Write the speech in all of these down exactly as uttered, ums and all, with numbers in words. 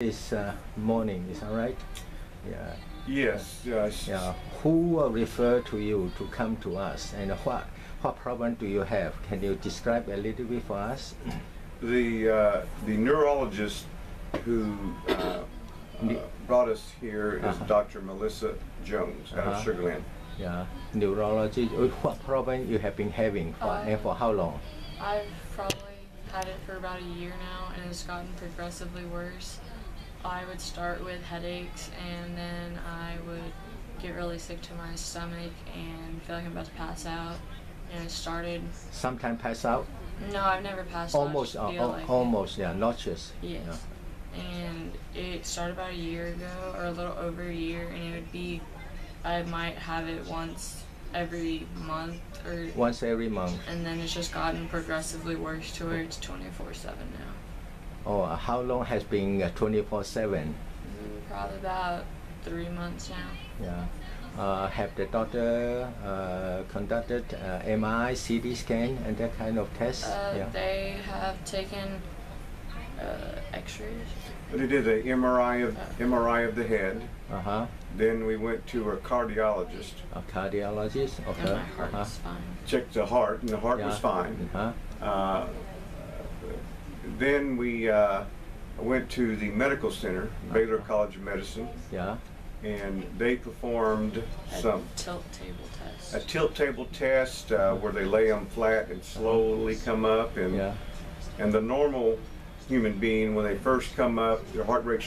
This uh, morning, is that right? Yeah. Yes, yes. Yeah. Who referred to you to come to us, and what what problem do you have? Can you describe a little bit for us? The uh, the neurologist who uh, uh, brought us here is uh-huh. Doctor Melissa Jones out uh-huh. of Sugar Land. Yeah, neurologist. What problem you have been having for, uh, and for how long? I've probably had it for about a year now, and it's gotten progressively worse. I would start with headaches, and then I would get really sick to my stomach and feel like I'm about to pass out. And I started. Sometimes pass out? No, I've never passed out. Almost, uh, al like almost, it. yeah, nauseous. Yes. Yeah. And it started about a year ago, or a little over a year, and it would be, I might have it once every month or. Once every month. And then it's just gotten progressively worse to where it's twenty-four seven now. Oh, uh, how long has been uh, twenty-four seven? Probably about three months now. Yeah. Uh, have the doctor uh, conducted uh, M R I, C T scan, and that kind of test? Uh, yeah. They have taken uh, X-rays. They did an M R I of uh, M R I of the head. Uh huh. Then we went to a cardiologist. A cardiologist. Okay. And my heart's uh -huh. fine. Checked the heart, and the heart yeah. was fine. Uh huh. Uh, Then we uh, went to the medical center, Baylor College of Medicine, yeah. and they performed a some tilt table test. A tilt table test uh, where they lay them flat and slowly come up, and yeah. and the normal human being, when they first come up, their heart rate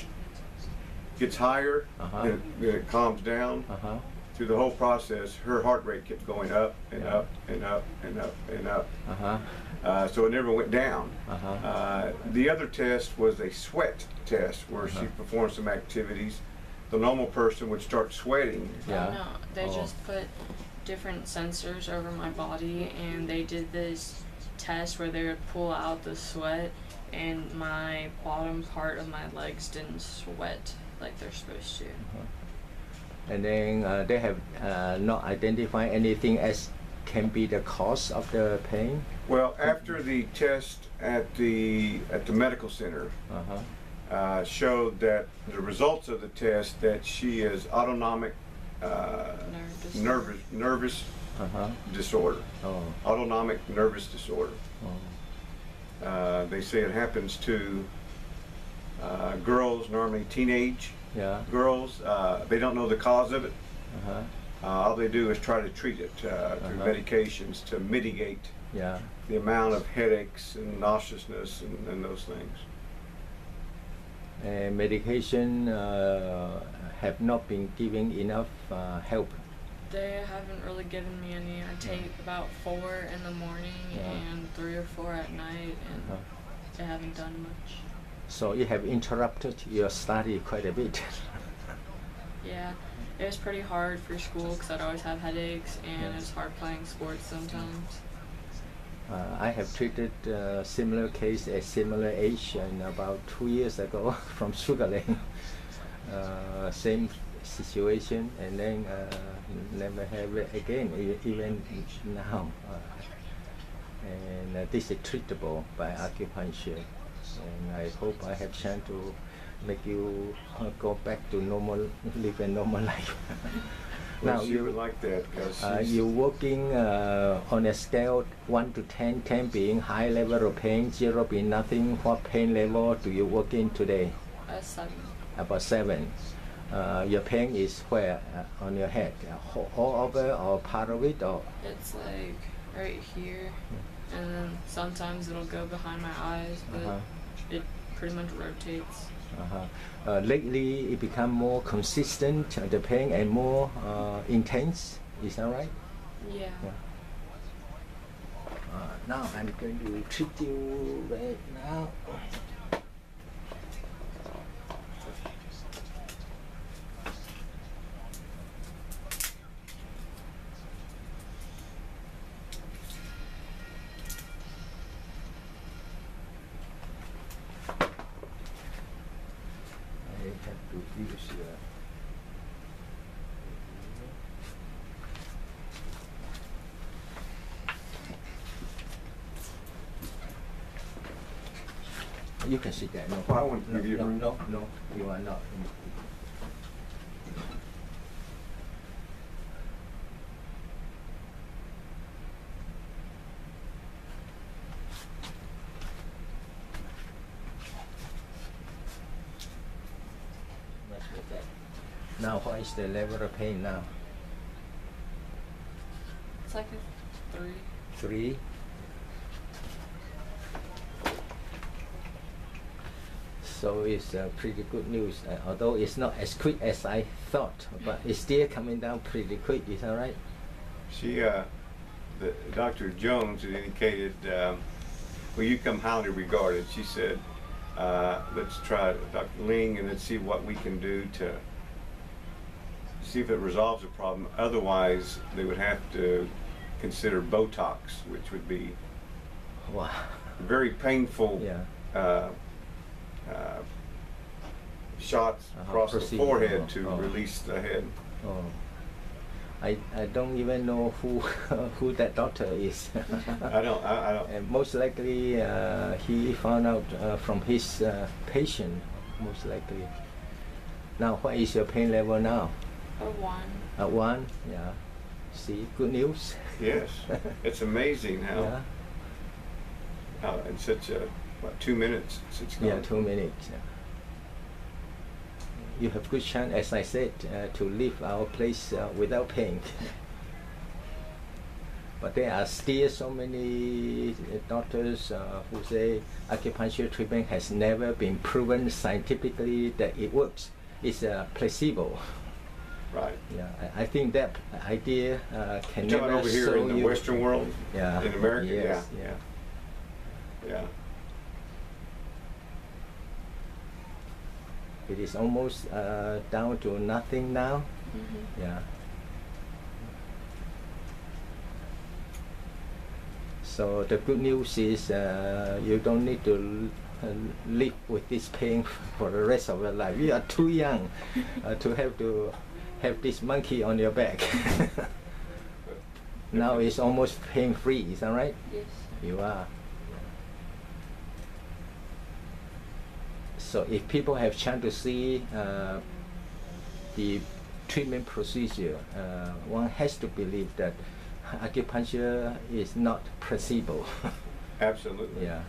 gets higher, uh-huh. and it, and it calms down. Uh-huh. Through the whole process, her heart rate kept going up and yeah. up and up and up and up. Uh-huh. Uh, so it never went down. Uh-huh. uh, the other test was a sweat test where uh-huh. she performed some activities. The normal person would start sweating. Yeah. Oh, no, they oh. just put different sensors over my body, and they did this test where they would pull out the sweat, and my bottom part of my legs didn't sweat like they're supposed to. Uh-huh. And then uh, they have uh, not identified anything as can be the cause of the pain? Well, after the test at the at the medical center uh-huh. uh, showed that the results of the test that she is autonomic uh, nervous nervous, nervous uh-huh. disorder, oh. autonomic nervous disorder. Oh. Uh, they say it happens to uh, girls, normally teenage yeah. girls. Uh, they don't know the cause of it. Uh-huh. Uh, all they do is try to treat it uh, through uh-huh. medications to mitigate yeah. the amount of headaches and nauseousness and, and those things. And medication uh, have not been giving enough uh, help? They haven't really given me any. I take about four in the morning yeah. and three or four at night, and uh-huh. they haven't done much. So you have interrupted your study quite a bit. Yeah. It was pretty hard for school because I'd always have headaches, and yes. it was hard playing sports sometimes. Uh, I have treated a uh, similar case at similar age and about two years ago from Sugar Land. Uh, same situation, and then uh, never have it again, even now. Uh, and uh, this is treatable by acupuncture, and I hope I have chance to make you uh, go back to normal, live a normal life. Well, now you would like that because uh, you're working uh, on a scale one to ten, ten being high level of pain, zero being nothing. What pain level do you work in today? Uh, seven. About seven. Uh, your pain is where uh, on your head, all, all over or part of it, or it's like right here, yeah. and then sometimes it'll go behind my eyes, but uh-huh. it pretty much rotates. Uh-huh. Uh, lately, it become more consistent, uh, the pain, and more uh, intense. Is that right? Yeah. yeah. Uh, now I'm going to treat you right now. you can sit there. No, I won't give you no, no, no, you are not. Now, what is the level of pain now? It's like a three. Three. So it's uh, pretty good news, uh, although it's not as quick as I thought, but it's still coming down pretty quick. Is that right? She, uh, the, Doctor Jones, had indicated, um, "Will you come highly regarded?" She said, uh, "Let's try Doctor Ling and let's see what we can do to see if it resolves the problem. Otherwise, they would have to consider Botox, which would be wow. very painful." Yeah. Uh, Uh, shots uh, across the forehead oh, to oh. release the head. Oh. I, I don't even know who who that doctor is. I don't. I, I don't. And most likely uh, he found out uh, from his uh, patient. Most likely. Now, what is your pain level now? A one. A one. Yeah. See, good news. Yes, it's amazing how yeah. how in such a About two minutes since Yeah, two minutes. Yeah. You have good chance, as I said, uh, to leave our place uh, without pain. But there are still so many doctors uh, who say acupuncture treatment has never been proven scientifically that it works. It's a placebo. Right. Yeah, I, I think that idea uh, can You're never. Over here in the you. Western world. Yeah. In America. Yes, yeah. Yeah. Yeah. yeah. It is almost uh, down to nothing now. Mm-hmm. Yeah. So the good news is uh, you don't need to uh, live with this pain for the rest of your life. You are too young uh, to have to have this monkey on your back. Now it's almost pain-free. Is that right? Yes. You are. So if people have chance to see uh, the treatment procedure, uh, one has to believe that acupuncture is not placebo. Absolutely. Yeah.